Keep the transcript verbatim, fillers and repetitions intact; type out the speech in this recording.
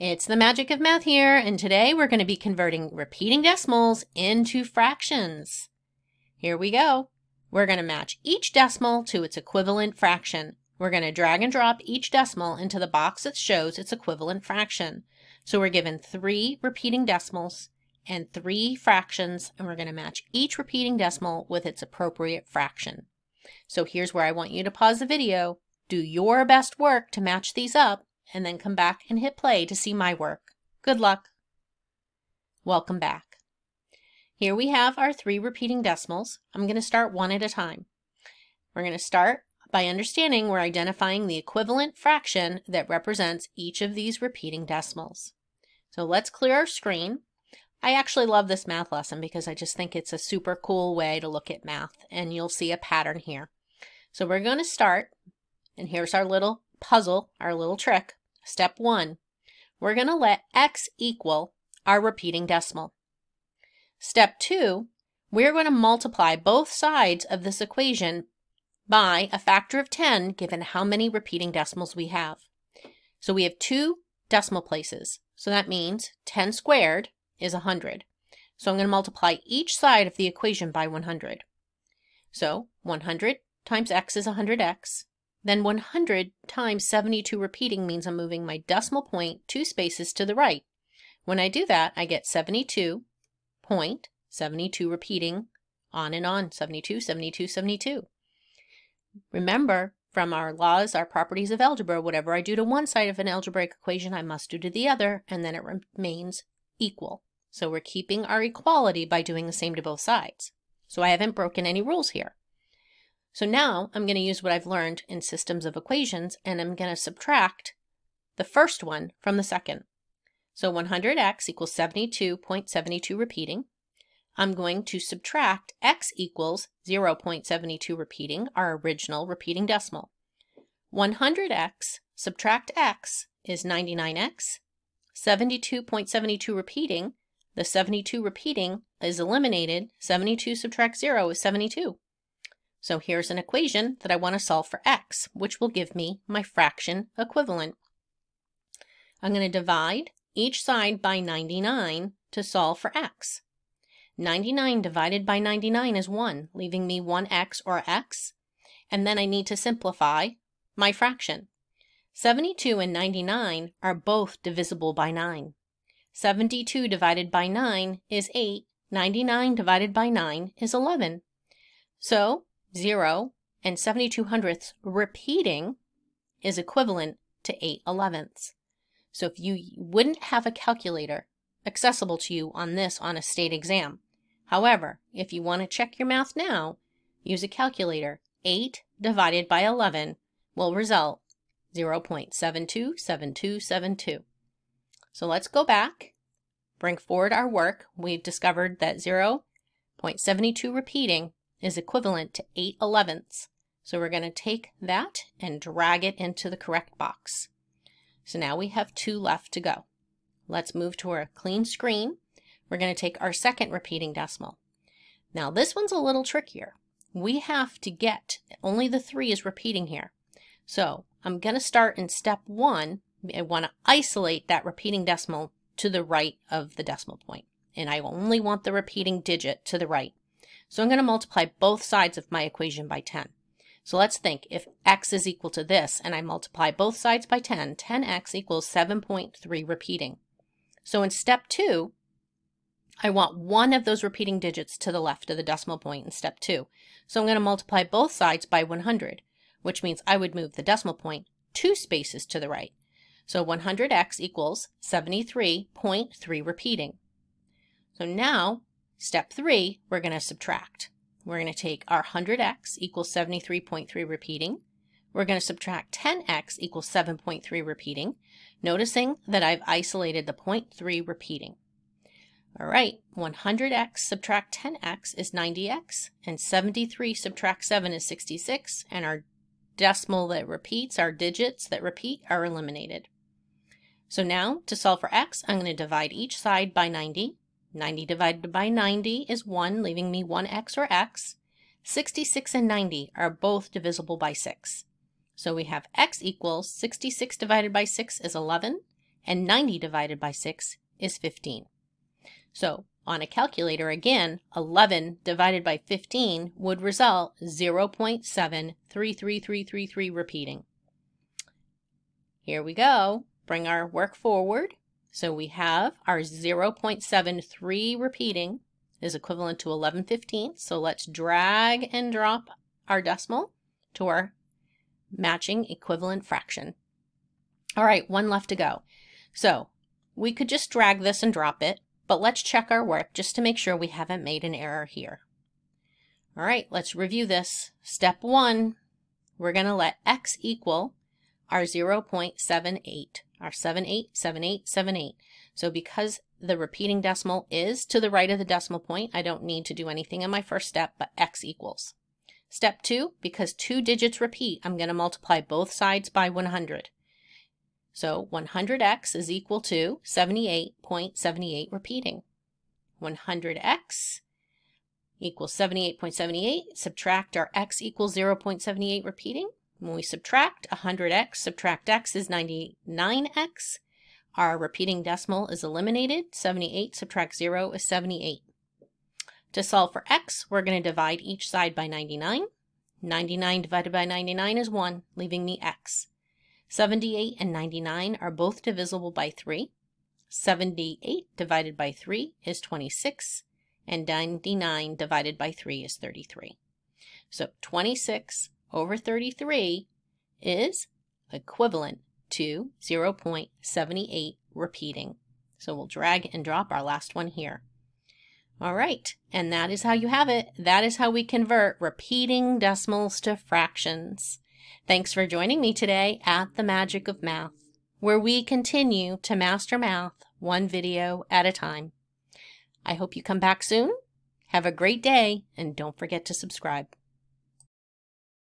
It's the magic of math here, and today we're going to be converting repeating decimals into fractions. Here we go. We're going to match each decimal to its equivalent fraction. We're going to drag and drop each decimal into the box that shows its equivalent fraction. So we're given three repeating decimals and three fractions, and we're going to match each repeating decimal with its appropriate fraction. So here's where I want you to pause the video, do your best work to match these up, and then come back and hit play to see my work. Good luck. Welcome back. Here we have our three repeating decimals. I'm going to start one at a time. We're going to start by understanding we're identifying the equivalent fraction that represents each of these repeating decimals. So let's clear our screen. I actually love this math lesson because I just think it's a super cool way to look at math, and you'll see a pattern here. So we're going to start, and here's our little puzzle, our little trick. Step one, we're going to let x equal our repeating decimal. Step two, we're going to multiply both sides of this equation by a factor of ten given how many repeating decimals we have. So we have two decimal places, so that means ten squared is one hundred. So I'm going to multiply each side of the equation by one hundred. So one hundred times x is one hundred x. Then one hundred times seventy-two repeating means I'm moving my decimal point two spaces to the right. When I do that, I get seventy-two point seventy-two repeating on and on, seventy-two, seventy-two, seventy-two. Remember, from our laws, our properties of algebra, whatever I do to one side of an algebraic equation, I must do to the other, and then it remains equal. So we're keeping our equality by doing the same to both sides. So I haven't broken any rules here. So now I'm going to use what I've learned in systems of equations, and I'm going to subtract the first one from the second. So one hundred x equals seventy-two point seventy-two repeating. I'm going to subtract x equals zero point seven two repeating, our original repeating decimal. one hundred x subtract x is ninety-nine x. seventy-two point seventy-two repeating, the seventy-two repeating is eliminated. seventy-two subtract zero is seventy-two. So here's an equation that I want to solve for x, which will give me my fraction equivalent. I'm going to divide each side by ninety-nine to solve for x. ninety-nine divided by ninety-nine is one, leaving me one x or x. And then I need to simplify my fraction. seventy-two and ninety-nine are both divisible by nine. seventy-two divided by nine is eight. ninety-nine divided by nine is eleven. So zero and seventy-two hundredths repeating is equivalent to eight elevenths. So if you wouldn't have a calculator accessible to you on this on a state exam. However, if you want to check your math now, use a calculator. eight divided by eleven will result zero point seven two seven two seven two. So let's go back, bring forward our work. We've discovered that zero point seven two repeating is equivalent to eight elevenths. So we're going to take that and drag it into the correct box. So now we have two left to go. Let's move to our clean screen. We're going to take our second repeating decimal. Now this one's a little trickier. We have to get, only the three is repeating here. So I'm going to start in step one. I want to isolate that repeating decimal to the right of the decimal point. And I only want the repeating digit to the right. So I'm going to multiply both sides of my equation by ten. So let's think, if x is equal to this and I multiply both sides by ten, ten x equals seven point three repeating. So in step two, I want one of those repeating digits to the left of the decimal point in step two. So I'm going to multiply both sides by one hundred, which means I would move the decimal point two spaces to the right. So one hundred x equals seventy-three point three repeating. So now, step three, we're going to subtract. We're going to take our one hundred x equals seventy-three point three repeating. We're going to subtract ten x equals seven point three repeating, noticing that I've isolated the zero point three repeating. All right, one hundred x subtract ten x is ninety x, and seventy-three subtract seven is sixty-six, and our decimal that repeats, our digits that repeat, are eliminated. So now, to solve for x, I'm going to divide each side by ninety. ninety divided by ninety is one, leaving me one x or x. sixty-six and ninety are both divisible by six. So we have x equals sixty-six divided by six is eleven, and ninety divided by six is fifteen. So on a calculator again, eleven divided by fifteen would result zero point seven three three three three three repeating. Here we go. Bring our work forward. So we have our zero point seven three repeating is equivalent to eleven fifteenths. So let's drag and drop our decimal to our matching equivalent fraction. All right, one left to go. So we could just drag this and drop it, but let's check our work just to make sure we haven't made an error here. All right, let's review this. Step one, we're going to let x equal our zero point seven eight, our seven eight, seven eight, seven eight. So because the repeating decimal is to the right of the decimal point, I don't need to do anything in my first step, but x equals. Step two, because two digits repeat, I'm going to multiply both sides by one hundred. So one hundred x is equal to seventy-eight point seven eight repeating. one hundred x equals seventy-eight point seven eight. Subtract our x equals zero point seven eight repeating. When we subtract one hundred x, subtract x is ninety-nine x. Our repeating decimal is eliminated. seventy-eight subtract zero is seventy-eight. To solve for x, we're going to divide each side by ninety-nine. ninety-nine divided by ninety-nine is one, leaving me x. seventy-eight and ninety-nine are both divisible by three. seventy-eight divided by three is twenty-six, and ninety-nine divided by three is thirty-three. So twenty-six over thirty-three is equivalent to zero point seven eight repeating. So we'll drag and drop our last one here. All right, and that is how you have it. That is how we convert repeating decimals to fractions. Thanks for joining me today at The Magic of Math, where we continue to master math one video at a time. I hope you come back soon. Have a great day, and don't forget to subscribe.